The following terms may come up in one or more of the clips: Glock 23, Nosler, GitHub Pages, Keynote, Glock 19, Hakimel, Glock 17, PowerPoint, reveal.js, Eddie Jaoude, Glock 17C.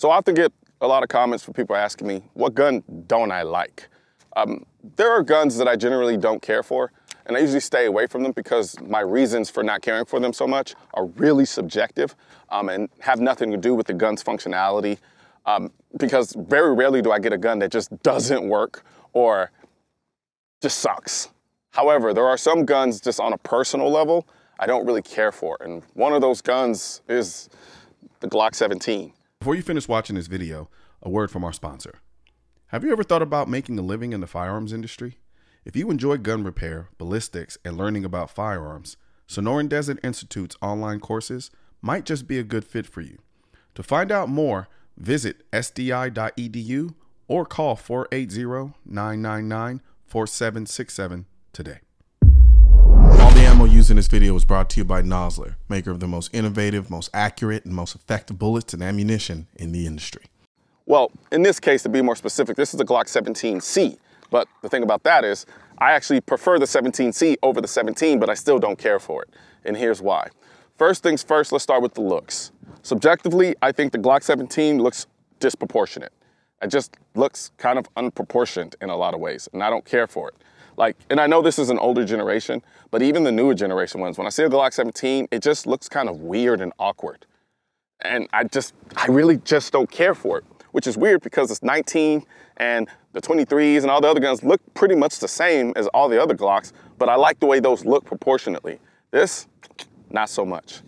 So I often get a lot of comments from people asking me, what gun don't I like? There are guns that I generally don't care for, and I usually stay away from them because my reasons for not caring for them so much are really subjective and have nothing to do with the gun's functionality, because very rarely do I get a gun that just doesn't work or just sucks. However, there are some guns just on a personal level I don't really care for, and one of those guns is the Glock 17. Before you finish watching this video, a word from our sponsor. Have you ever thought about making a living in the firearms industry? If you enjoy gun repair, ballistics, and learning about firearms, Sonoran Desert Institute's online courses might just be a good fit for you. To find out more, visit sdi.edu or call 480-999-4767 today. All the ammo used in this video is brought to you by Nosler, maker of the most innovative, most accurate, and most effective bullets and ammunition in the industry. Well, in this case, to be more specific, this is a Glock 17C, but the thing about that is I actually prefer the 17C over the 17, but I still don't care for it, and here's why. First things first, let's start with the looks. Subjectively, I think the Glock 17 looks disproportionate. It just looks kind of unproportioned in a lot of ways, and I don't care for it. Like, and I know this is an older generation, but even the newer generation ones, when I see a Glock 17, it just looks kind of weird and awkward, and I really just don't care for it. Which is weird because it's 19 and the 23s and all the other guns look pretty much the same as all the other Glocks, but I like the way those look proportionately. This, not so much.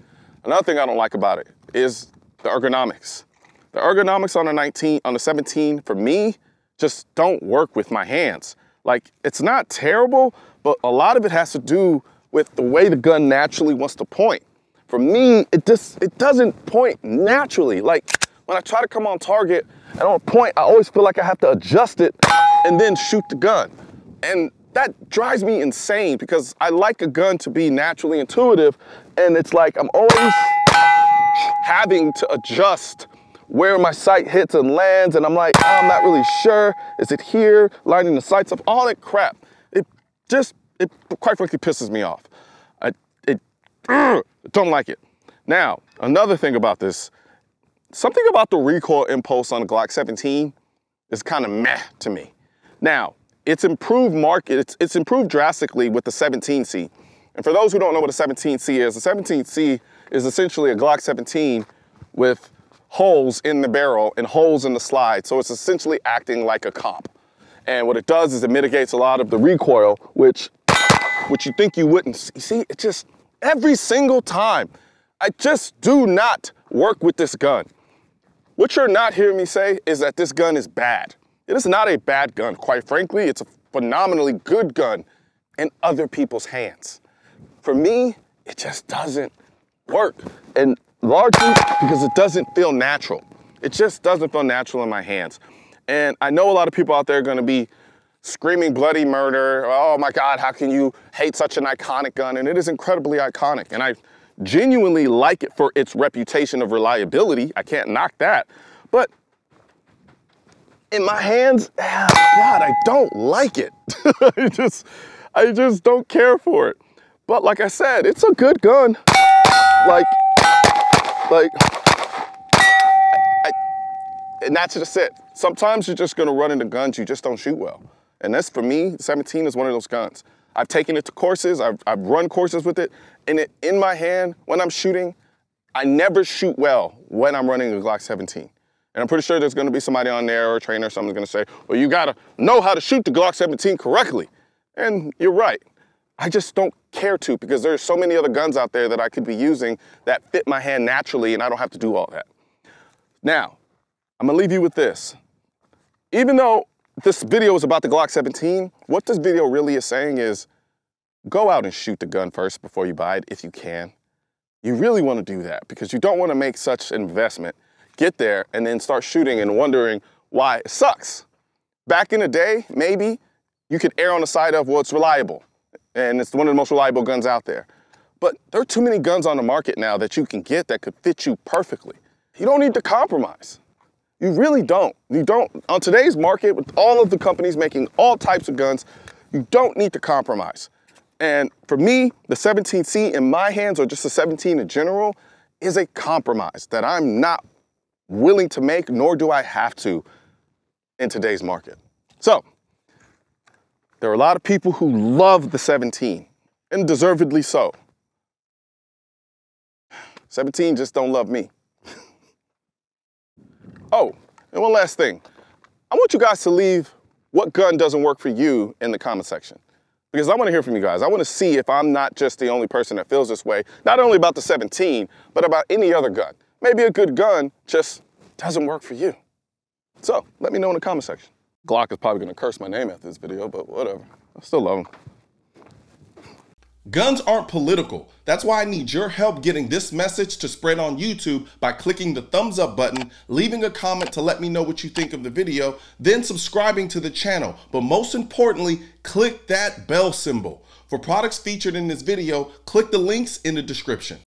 Another thing I don't like about it is the ergonomics. The ergonomics on the 17 for me just don't work with my hands. Like, it's not terrible, but a lot of it has to do with the way the gun naturally wants to point. For me, it doesn't point naturally. Like, when I try to come on target and on point, I always feel like I have to adjust it and then shoot the gun. And that drives me insane because I like a gun to be naturally intuitive, and it's like I'm always having to adjust where my sight hits and lands, and I'm like, oh, I'm not really sure. Is it here? Lining the sights up, all that crap. It quite frankly pisses me off. I don't like it. Now, another thing about this, something about the recoil impulse on the Glock 17 is kind of meh to me. Now, it's improved drastically with the 17C. And for those who don't know what a 17C is, the 17C is essentially a Glock 17 with holes in the barrel and holes in the slide. So it's essentially acting like a comp. And what it does is it mitigates a lot of the recoil, which you think you wouldn't see. See, it just, every single time, I just do not work with this gun. What you're not hearing me say is that this gun is bad. It is not a bad gun. Quite frankly, it's a phenomenally good gun in other people's hands. For me, it just doesn't work. And largely because it doesn't feel natural. It just doesn't feel natural in my hands. And I know a lot of people out there are gonna be screaming bloody murder. Oh my God, how can you hate such an iconic gun? And it is incredibly iconic. And I genuinely like it for its reputation of reliability. I can't knock that. But in my hands, God, I don't like it. I just don't care for it. But like I said, it's a good gun. And that's just it. Sometimes you're just gonna run into guns you just don't shoot well. And that's, for me, 17 is one of those guns. I've taken it to courses, I've run courses with it, and it, in my hand, when I'm shooting, I never shoot well when I'm running a Glock 17. And I'm pretty sure there's gonna be somebody on there or a trainer or someone's gonna say, well, you gotta know how to shoot the Glock 17 correctly. And you're right. I just don't care to, because there's so many other guns out there that I could be using that fit my hand naturally and I don't have to do all that. Now, I'm gonna leave you with this. Even though this video is about the Glock 17, what this video really is saying is, go out and shoot the gun first before you buy it, if you can. You really want to do that because you don't want to make such an investment, get there, and then start shooting and wondering why it sucks. Back in the day, maybe you could err on the side of, well, it's reliable, and it's one of the most reliable guns out there. But there are too many guns on the market now that you can get that could fit you perfectly. You don't need to compromise. You really don't. You don't, on today's market, with all of the companies making all types of guns, you don't need to compromise. And for me, the 17C in my hands, or just the 17 in general, is a compromise that I'm not willing to make, nor do I have to in today's market. So there are a lot of people who love the 17, and deservedly so. 17 just don't love me. Oh, and one last thing. I want you guys to leave what gun doesn't work for you in the comment section, because I want to hear from you guys. I want to see if I'm not just the only person that feels this way, not only about the 17, but about any other gun. Maybe a good gun just doesn't work for you. So let me know in the comment section. Glock is probably going to curse my name after this video, but whatever. I still love them. Guns aren't political. That's why I need your help getting this message to spread on YouTube by clicking the thumbs up button, leaving a comment to let me know what you think of the video, then subscribing to the channel. But most importantly, click that bell symbol. For products featured in this video, click the links in the description.